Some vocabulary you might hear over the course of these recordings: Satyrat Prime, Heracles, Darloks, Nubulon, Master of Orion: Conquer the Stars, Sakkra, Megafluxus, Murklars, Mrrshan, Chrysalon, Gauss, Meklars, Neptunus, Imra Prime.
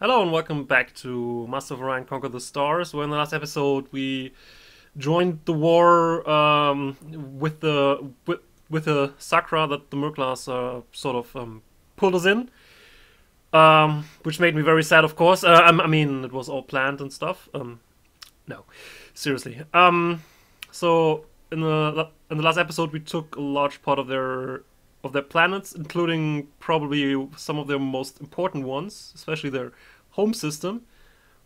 Hello and welcome back to Master of Orion: Conquer the Stars, where in the last episode we joined the war with the Sakkra that the Murklars sort of pulled us in, which made me very sad, of course. I mean, it was all planned and stuff. No, seriously. So in the last episode we took a large part of their planets, including probably some of their most important ones, especially their home system.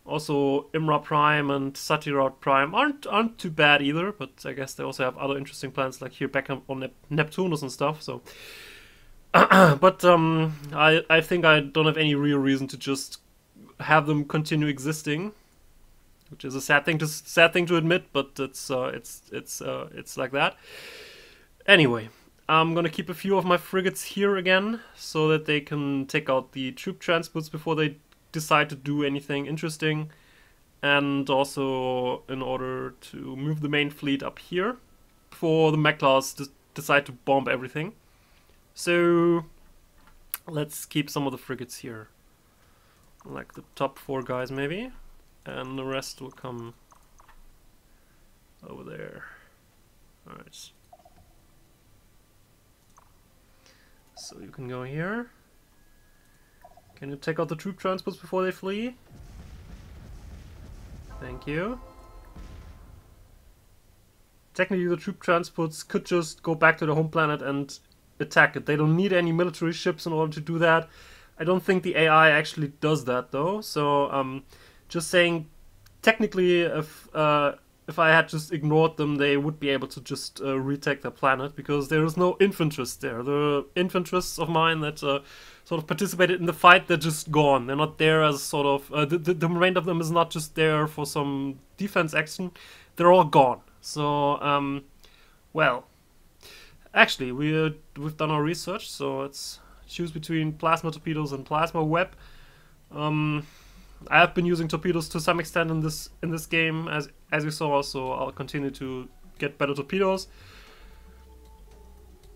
Also, Imra Prime and Satyrat Prime aren't too bad either, but I guess they also have other interesting planets, like here back on Neptunus and stuff. So, but I think I don't have any real reason to just have them continue existing, which is a sad thing to admit, but it's like that. Anyway. I'm gonna keep a few of my frigates here again, so that they can take out the troop transports before they decide to do anything interesting, and also in order to move the main fleet up here before the Meklars decide to bomb everything. So let's keep some of the frigates here, like the top four guys maybe, and the rest will come over there. All right. So you can go here. Can you take out the troop transports before they flee? Thank you. Technically the troop transports could just go back to their home planet and attack it. They don't need any military ships in order to do that. I don't think the AI actually does that though. So just saying, technically if I had just ignored them, they would be able to just retake their planet, because there is no infantrists there. The infantrists of mine that sort of participated in the fight, they're just gone. They're not there as sort of... the remainder of them is not just there for some defense action. They're all gone. So, well... Actually, we've done our research, so let's choose between plasma torpedoes and plasma web. I have been using torpedoes to some extent in this game, as you saw, so I'll continue to get better torpedoes.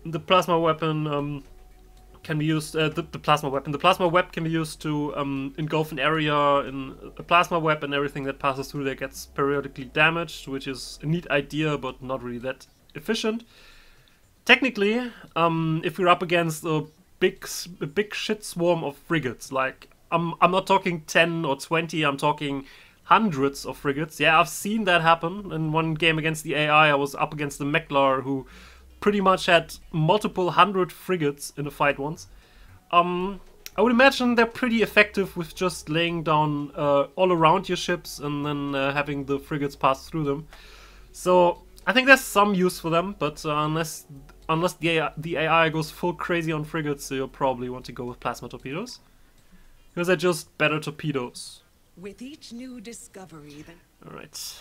The plasma weapon can be used. The plasma web can be used to engulf an area in a plasma web, and everything that passes through there gets periodically damaged, which is a neat idea, but not really that efficient. Technically, if you're up against a big shit swarm of frigates, like. I'm not talking 10 or 20, I'm talking hundreds of frigates. Yeah, I've seen that happen. In one game against the AI, I was up against the Meklar, who pretty much had multiple hundred frigates in a fight once. I would imagine they're pretty effective with just laying down all around your ships and then having the frigates pass through them. So I think there's some use for them, but unless the AI goes full crazy on frigates, you'll probably want to go with plasma torpedoes. Because they're just better torpedoes. With each new discovery, then... All right.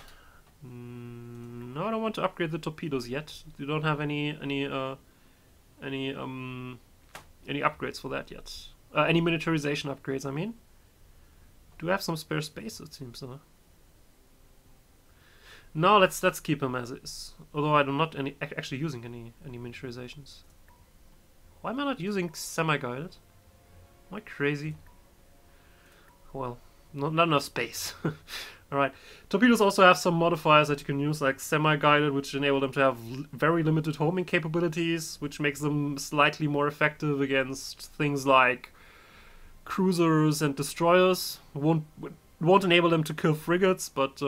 No, I don't want to upgrade the torpedoes yet. You don't have any upgrades for that yet. Any miniaturization upgrades, I mean. Do I have some spare space? It seems. No, let's keep them as is. Although I'm not actually using any miniaturizations. Why am I not using semi-guided? Am I crazy? Well, not enough space. Alright. Torpedoes also have some modifiers that you can use, like semi-guided, which enable them to have very limited homing capabilities, which makes them slightly more effective against things like cruisers and destroyers. Won't enable them to kill frigates, but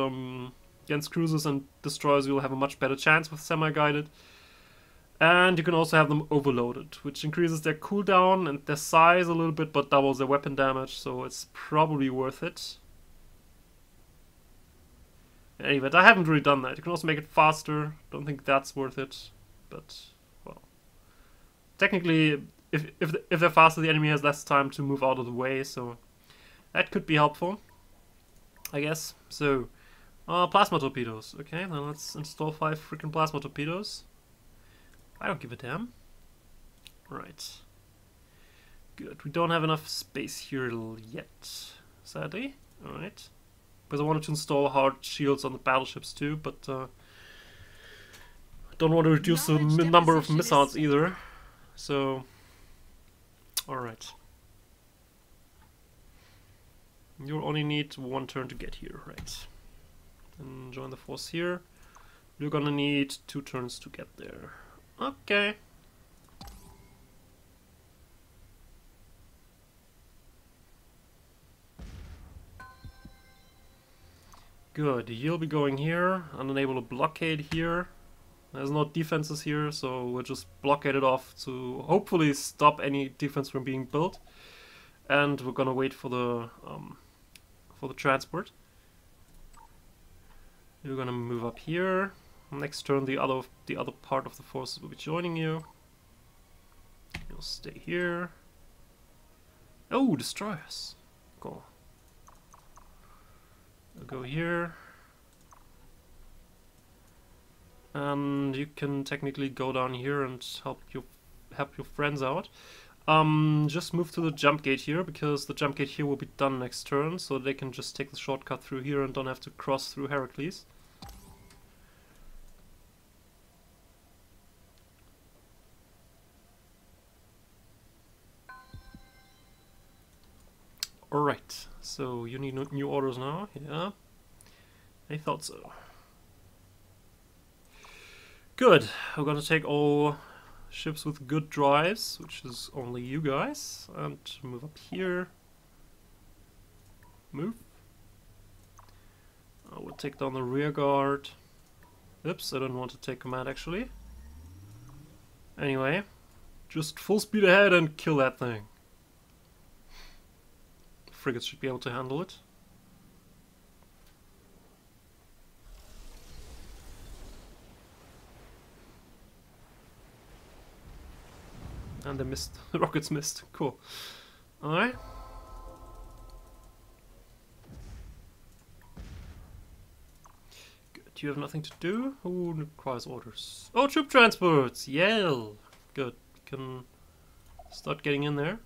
against cruisers and destroyers you'll have a much better chance with semi-guided. And you can also have them overloaded, which increases their cooldown and their size a little bit, but doubles their weapon damage, so it's probably worth it. Anyway, I haven't really done that. You can also make it faster. Don't think that's worth it, but well. Technically, if they're faster, the enemy has less time to move out of the way, so that could be helpful, I guess. So, plasma torpedoes. Okay, then let's install 5 freaking plasma torpedoes. I don't give a damn. Right. Good. We don't have enough space here yet, sadly. Alright. Because I wanted to install hard shields on the battleships too, but I don't want to reduce the number of missiles either. So... Alright. You'll only need one turn to get here, right? And join the force here. You're gonna need 2 turns to get there. Okay. Good, you'll be going here. I'm unable to blockade here. There's no defenses here, so we'll just blockade it off to hopefully stop any defense from being built. And we're gonna wait for the transport. You're gonna move up here. Next turn, the other part of the forces will be joining you. You'll stay here. Oh, destroyers. Cool. I'll go here. And you can technically go down here and help your friends out. Just move to the jump gate here, because the jump gate here will be done next turn, so they can just take the shortcut through here and don't have to cross through Heracles. Alright, so you need new orders now, yeah? I thought so. Good, we're gonna take all ships with good drives, which is only you guys, and move up here. Move. I will take down the rear guard. Oops, I don't want to take command actually. Anyway, just full speed ahead and kill that thing. Frigates should be able to handle it. And they missed. The rockets missed. Cool. Alright. Good. You have nothing to do? Who requires orders? Oh, troop transports! Yell! Good. Can start getting in there.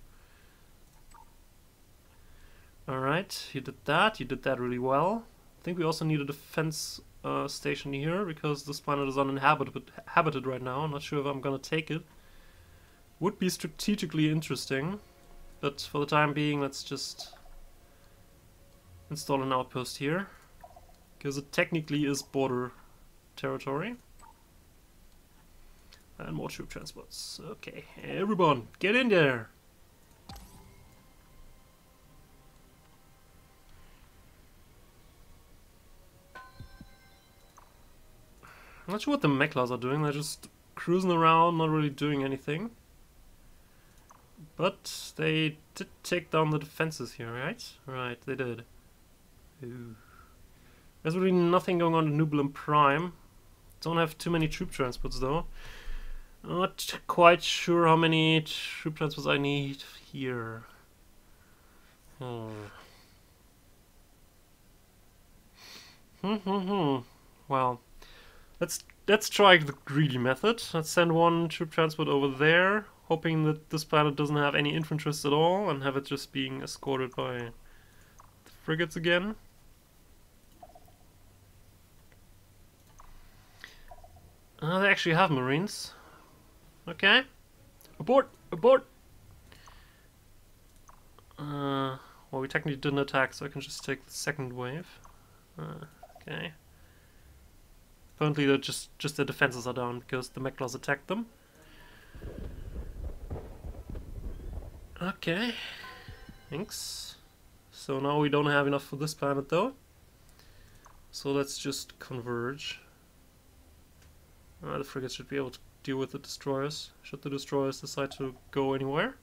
Alright, you did that. You did that really well. I think we also need a defense station here, because this planet is uninhabited right now. I'm not sure if I'm gonna take it. Would be strategically interesting, but for the time being, let's just install an outpost here, because it technically is border territory. And more troop transports. Okay, everyone, get in there! I'm not sure what the Meklars are doing, they're just cruising around, not really doing anything. But they did take down the defenses here, right? Right, they did. Ooh. There's really nothing going on in Imra Prime. Don't have too many troop transports though. Not quite sure how many troop transports I need here. Well, let's try the greedy method. Let's send one troop transport over there, hoping that this planet doesn't have any infantry at all, and have it just being escorted by the frigates again. They actually have marines. Okay. Abort! Abort! Well, we technically didn't attack, so I can just take the second wave. Okay. Apparently they're just their defenses are down, because the Meklars attacked them. Okay, thanks. So now we don't have enough for this planet though. So let's just converge. The frigates should be able to deal with the destroyers, should the destroyers decide to go anywhere.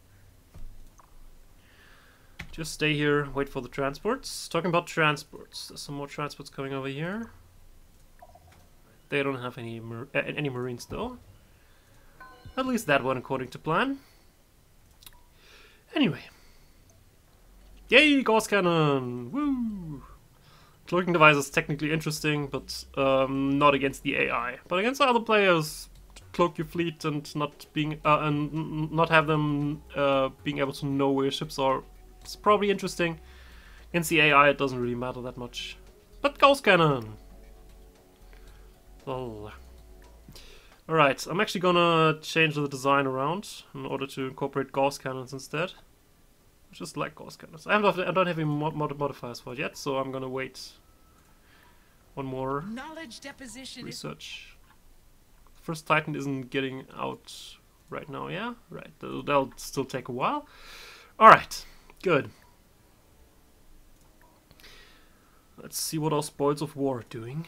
Just stay here, wait for the transports. Talking about transports, there's some more transports coming over here. They don't have any marines though. At least that one according to plan. Anyway. Yay, Gauss Cannon! Woo! Cloaking device is technically interesting, but not against the AI. But against other players, cloak your fleet and not have them being able to know where ships are. It's probably interesting. Against the AI, it doesn't really matter that much. But Gauss Cannon! Oh. Alright, I'm actually gonna change the design around in order to incorporate Gauss cannons instead. Just like Gauss cannons. I don't have any modifiers for it yet, so I'm gonna wait one more research. First Titan isn't getting out right now, yeah? Right, that'll still take a while. Alright, good. Let's see what our spoils of war are doing.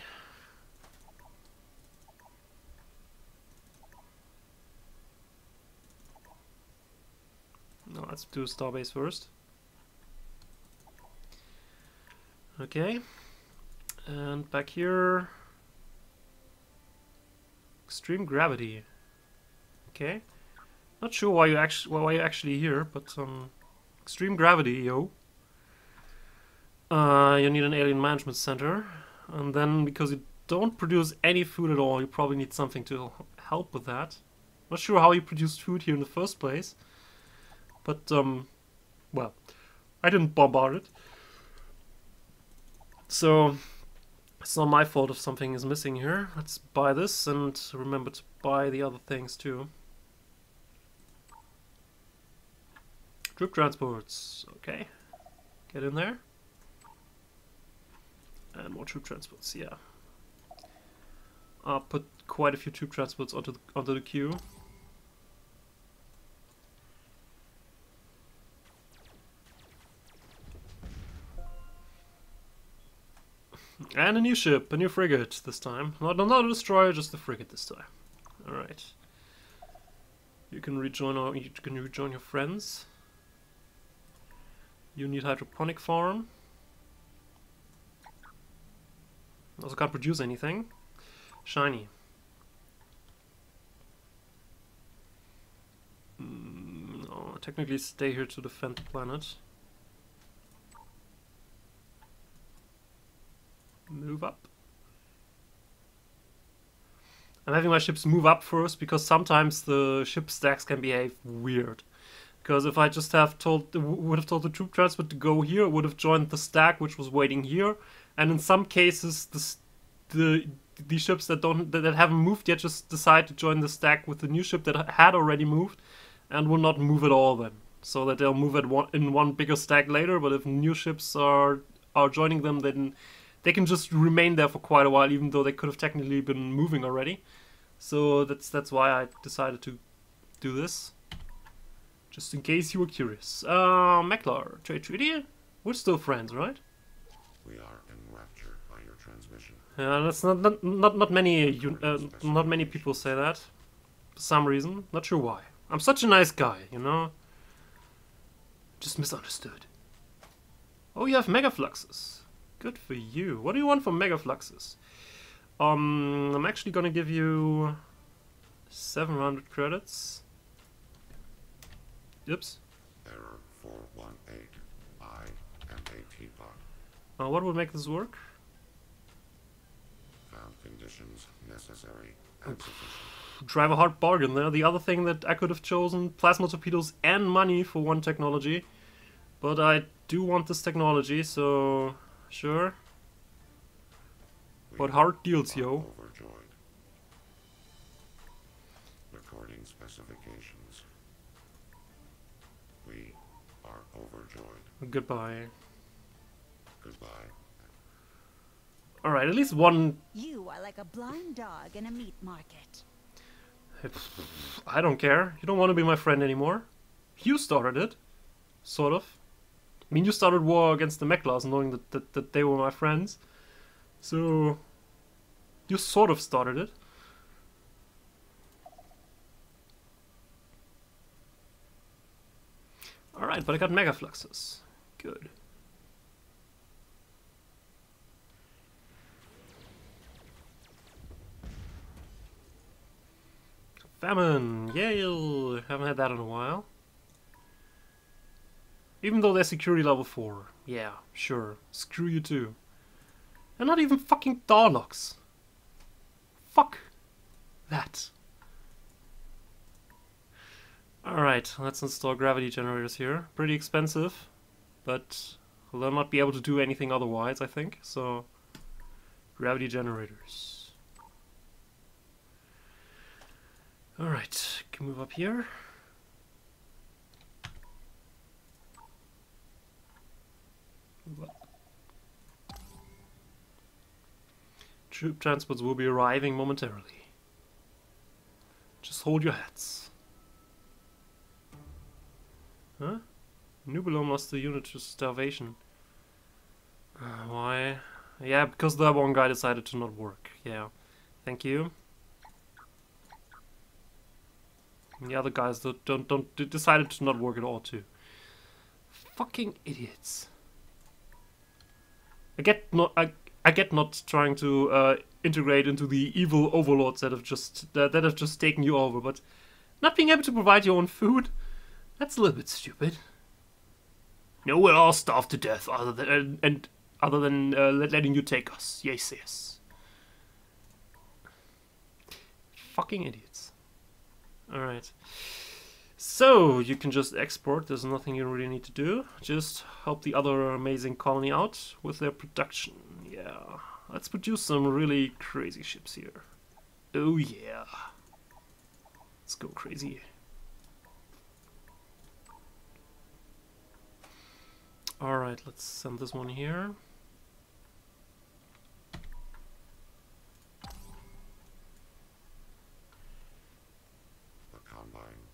No, let's do Starbase first. Okay. And back here... Extreme Gravity. Okay. Not sure why you're actually here, but Extreme Gravity, yo. You need an alien management center, and then because you don't produce any food at all, you probably need something to help with that. Not sure how you produced food here in the first place, but well, I didn't bombard it, so it's not my fault if something is missing here. Let's buy this and remember to buy the other things too. Troop transports, okay, get in there. And more troop transports, yeah. I'll put quite a few troop transports onto the queue. And a new ship, a new frigate this time. Not a destroyer, just a frigate this time. All right. You can rejoin your friends. You need hydroponic farm. Also can't produce anything. Shiny. No, technically stay here to defend the planet. Move up. I'm having my ships move up first because sometimes the ship stacks can behave weird. Because if I just would have told the troop transport to go here, it would have joined the stack which was waiting here. And in some cases, the ships that haven't moved yet just decide to join the stack with the new ship that had already moved, and will not move at all then, so that they'll move in one bigger stack later. But if new ships are joining them, then they can just remain there for quite a while, even though they could have technically been moving already. So that's why I decided to do this, just in case you were curious. Meklar trade treaty. We're still friends, right? We are enraptured by your transmission. Yeah, that's not many people say that. For some reason, not sure why. I'm such a nice guy, you know. Just misunderstood. Oh, you have Megafluxus. Good for you. What do you want from Megafluxus? I'm actually gonna give you 700 credits. Oops. Error 418. I am a teapot. What would make this work? Found conditions necessary and sufficient. Drive a hard bargain there. The other thing that I could have chosen, plasma torpedoes and money for one technology. But I do want this technology, so sure. But hard deals, yo. Overjoyed. Recording specifications. We are overjoyed. Goodbye. Goodbye. All right, at least one. You are like a blind dog in a meat market. I don't care. You don't want to be my friend anymore. You started it, sort of. I mean, you started war against the Meklars, knowing that they were my friends. So you sort of started it. All right, but I got Megafluxus. Good. Famine! Yay! Haven't had that in a while. Even though they're security level 4. Yeah, sure. Screw you too. They're not even fucking Darloks. Fuck that. Alright, let's install gravity generators here. Pretty expensive, but they'll not be able to do anything otherwise, I think. So, gravity generators. Alright, can move up here. Troop transports will be arriving momentarily. Just hold your hats. Huh? Nubulon lost the unit to starvation. Why? Yeah, because that one guy decided to not work. Yeah. Thank you. And the other guys that decided to not work at all too. Fucking idiots. I get not trying to integrate into the evil overlords that have just taken you over, but not being able to provide your own food, that's a little bit stupid. No, we're all starved to death, other than letting you take us. Yes, yes. Fucking idiots. All right. So you can just export. There's nothing you really need to do. Just help the other amazing colony out with their production. Yeah. Let's produce some really crazy ships here. Oh yeah. Let's go crazy. All right. Let's send this one here.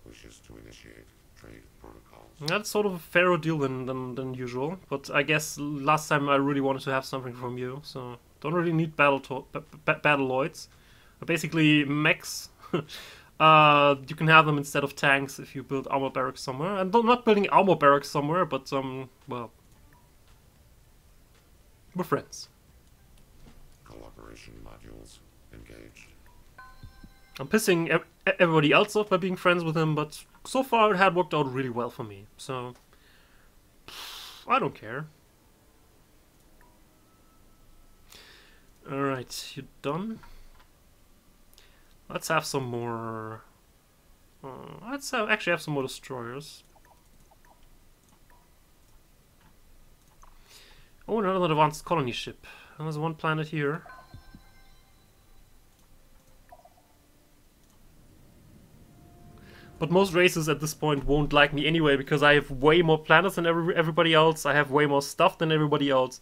Wishes to initiate trade protocols. That's sort of a fairer deal than usual, but I guess last time I really wanted to have something from you, so don't really need battleoids. Basically, mechs. You can have them instead of tanks if you build armor barracks somewhere. And I'm not building armor barracks somewhere, but well, we're friends. Collaboration modules engaged. I'm pissing everybody else off by being friends with him, but so far it had worked out really well for me, so I don't care. Alright, you done? Let's have some more... let's actually have some more destroyers. Oh, another advanced colony ship. And there's one planet here. But most races at this point won't like me anyway, because I have way more planets than everybody else. I have way more stuff than everybody else.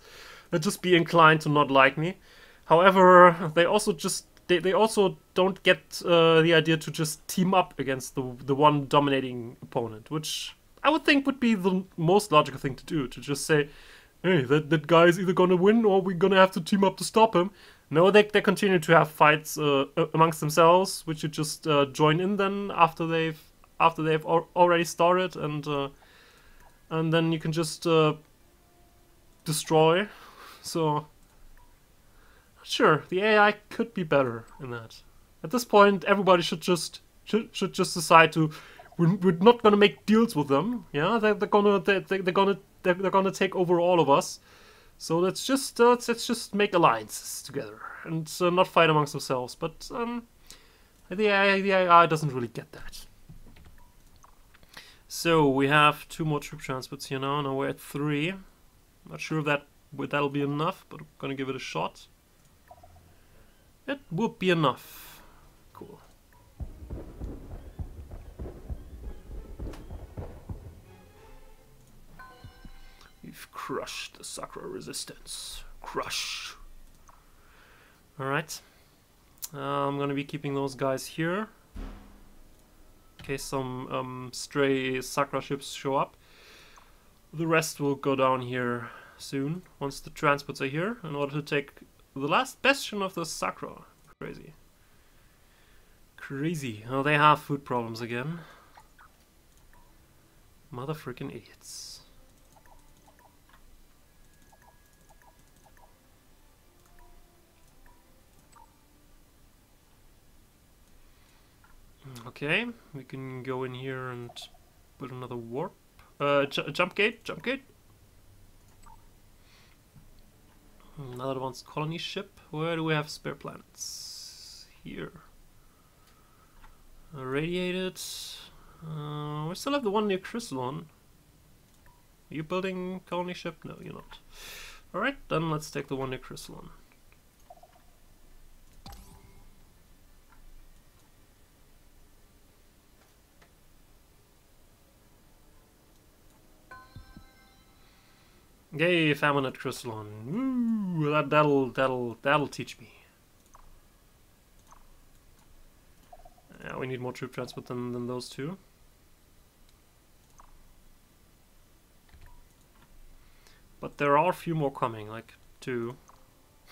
They'll just be inclined to not like me. However, they also just they also don't get the idea to just team up against the one dominating opponent, which I would think would be the most logical thing to do. To just say, hey, that guy is either gonna win or we're gonna have to team up to stop him. No, they continue to have fights amongst themselves, which you just join in then after they've already started, and then you can just destroy. So, sure, the AI could be better in that. At this point, everybody should just decide to we're not gonna make deals with them. Yeah, they're gonna take over all of us. So let's just make alliances together and not fight amongst themselves. But the AI doesn't really get that. So we have 2 more troop transports here now. Now we're at 3. Not sure if that'll be enough, but I'm gonna give it a shot. It will be enough. Cool. We've crushed the Sakkra resistance. Crush. Alright. I'm gonna be keeping those guys here. In case some stray Sakkra ships show up. The rest will go down here soon, once the transports are here, in order to take the last bastion of the Sakkra. Crazy. Crazy. Oh, they have food problems again. Mother freaking idiots. Okay, we can go in here and put another warp. Jump gate. Another advanced colony ship. Where do we have spare planets? Here. Irradiated. We still have the one near Chrysalon. Are you building colony ship? No, you're not. Alright, then let's take the one near Chrysalon. Yay, famine at Chrysalon. Ooh, that'll teach me. We need more troop transport than those two. But there are a few more coming, like two.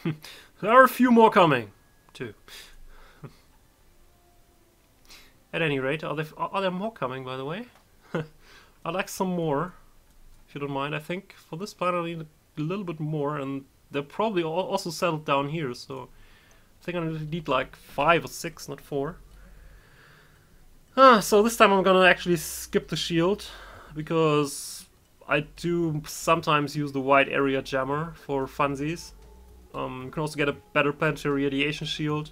There are a few more coming, two. At any rate, are there more coming? By the way, I'd like some more, if you don't mind. I think for this planet I need a little bit more, and they're probably also settled down here. So I think I need like 5 or 6, not 4. Ah, so this time I'm gonna actually skip the shield, because I do sometimes use the wide area jammer for funsies. You can also get a better planetary radiation shield.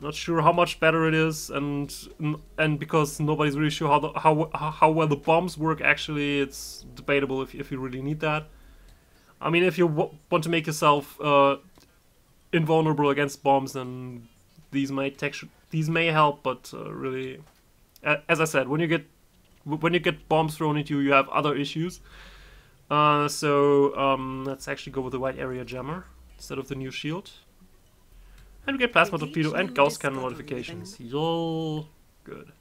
Not sure how much better it is, and because nobody's really sure how well the bombs work. Actually, it's debatable if you really need that. I mean, if you want to make yourself invulnerable against bombs, then these may help. But really, as I said, when you get bombs thrown at you, you have other issues. So let's actually go with the wide area jammer instead of the new shield. And we get plasma torpedo and Gauss cannon modifications. Yo, good.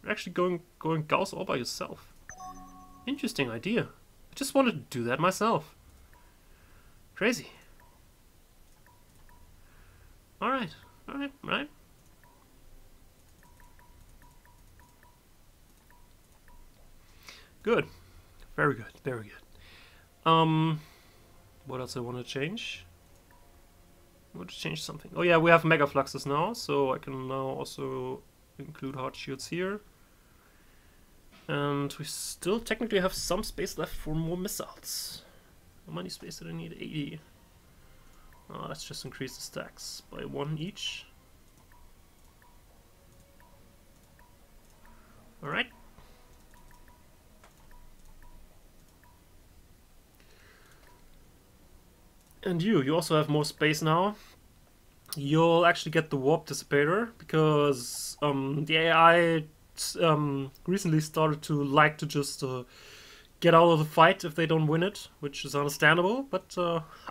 You're actually going Gauss all by yourself. Interesting idea. I just wanted to do that myself. Crazy. All right. Good, very good. What else I want to change? I want to change something. Oh yeah, we have Megafluxus now, so I can now also include hard shields here. And we still technically have some space left for more missiles. How many space did I need? 80. Oh, let's just increase the stacks by 1 each. Alright. And you also have more space now. You'll actually get the warp dissipator, because the AI recently started to like to just get out of the fight if they don't win it, which is understandable. But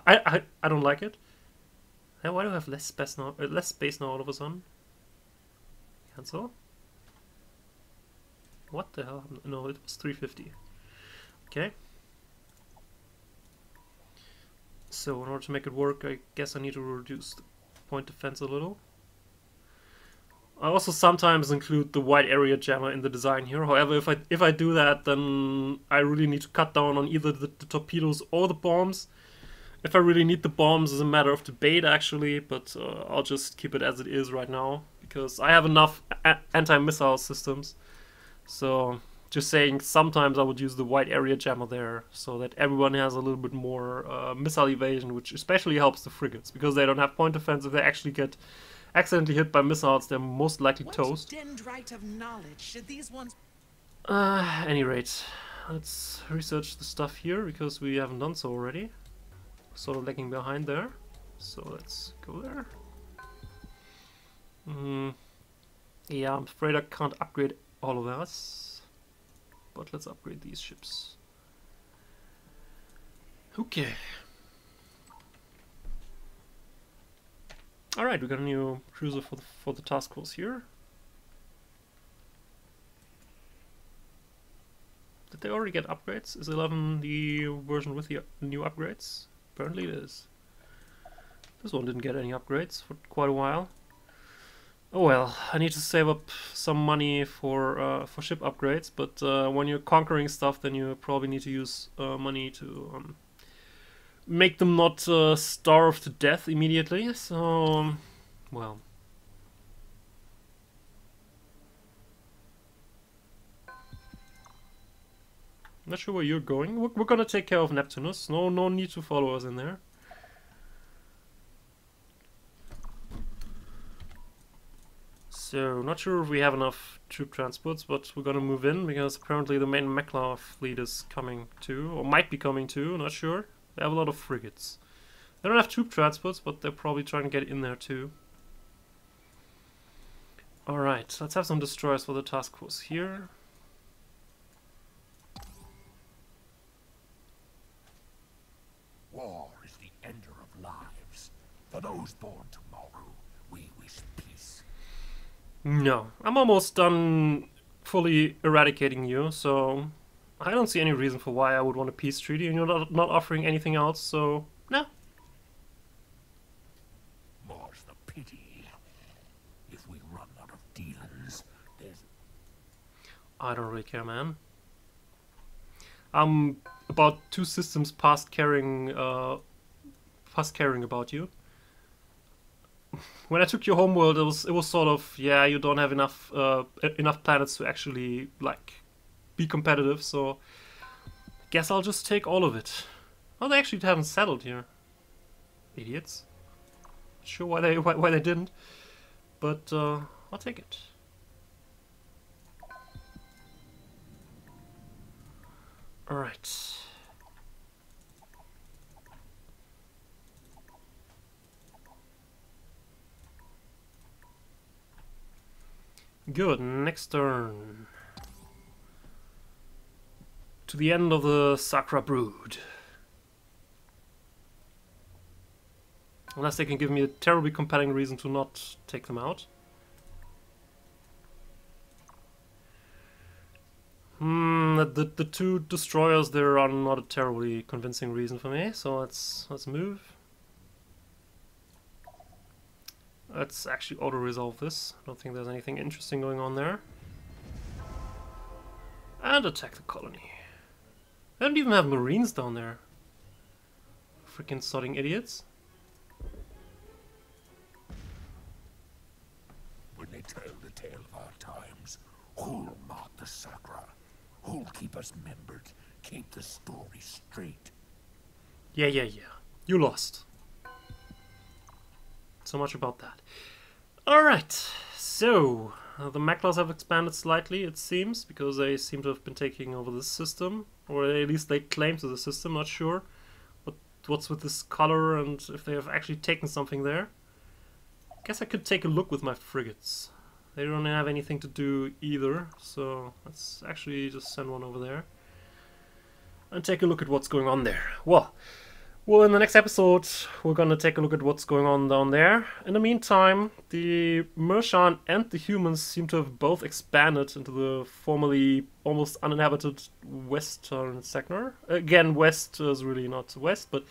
I don't like it. Now, why do I have less space now? Less space now all of a sudden. Cancel. What the hell? No, it was 350. Okay. So in order to make it work, I guess I need to reduce the point defense a little. I also sometimes include the wide area jammer in the design here. However, if I do that, then I really need to cut down on either the torpedoes or the bombs. If I really need the bombs is a matter of debate, actually, but I'll just keep it as it is right now, because I have enough anti-missile systems. So just saying, sometimes I would use the wide area jammer there, so that everyone has a little bit more missile evasion, which especially helps the frigates, because they don't have point defense. If they actually get accidentally hit by missiles, they're most likely toast. At any rate, let's research the stuff here, because we haven't done so already. Sort of lagging behind there, so let's go there. Yeah, I'm afraid I can't upgrade all of us. But let's upgrade these ships. Okay. Alright, we got a new cruiser for the task force here. Did they already get upgrades? Is 11 the version with the new upgrades? Apparently it is. This one didn't get any upgrades for quite a while. Oh well, I need to save up some money for ship upgrades, but when you're conquering stuff, then you probably need to use money to make them not starve to death immediately, so, well. Not sure where you're going. We're gonna take care of Neptunus, no need to follow us in there. So, not sure if we have enough troop transports, but we're gonna move in, because apparently the main Meklar fleet is coming too, or might be coming too, not sure. They have a lot of frigates. They don't have troop transports, but they're probably trying to get in there too. Alright, let's have some destroyers for the task force here. lives. For those born tomorrow, we wish peace. No, I'm almost done fully eradicating you, so I don't see any reason for why I would want a peace treaty, and you're not offering anything else, so no. More's the pity. If we run out of dealings, there's... I don't really care, man. I'm about 2 systems past caring about you. When I took your homeworld, it was sort of, yeah, you don't have enough planets to actually like be competitive, so I guess I'll just take all of it. Oh, they actually haven't settled here. Idiots. Not sure why they didn't, but I'll take it. All right. Good, next turn. To the end of the Sakkra brood. Unless they can give me a terribly compelling reason to not take them out. The 2 destroyers there are not a terribly convincing reason for me, so let's move. Let's actually auto-resolve this. I don't think there's anything interesting going on there. And attack the colony. They don't even have marines down there. Freaking sodding idiots. When they tell the tale of our times, who'll mark the Sakkra? Who'll keep us membered? Keep the story straight. Yeah. You lost. So much about that. Alright, so the Meklars have expanded slightly, it seems, because they seem to have been taking over the system, or at least they claim to the system, not sure. But what's with this color and if they have actually taken something there? Guess I could take a look with my frigates. They don't have anything to do either, so let's actually just send one over there and take a look at what's going on there. Well, in the next episode, we're gonna take a look at what's going on down there. In the meantime, the Mrrshan and the humans seem to have both expanded into the formerly almost uninhabited western sector. Again, west is really not west, but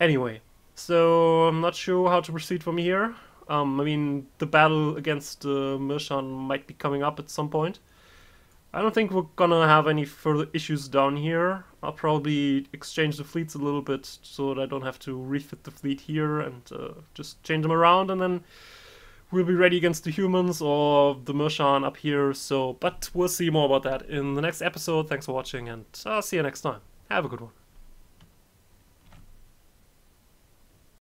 anyway. So, I'm not sure how to proceed from here. I mean, the battle against Mrrshan might be coming up at some point. I don't think we're gonna have any further issues down here. I'll probably exchange the fleets a little bit so that I don't have to refit the fleet here and just change them around, and then we'll be ready against the humans or the Mrrshan up here. So, but we'll see more about that in the next episode. Thanks for watching, and I'll see you next time. Have a good one.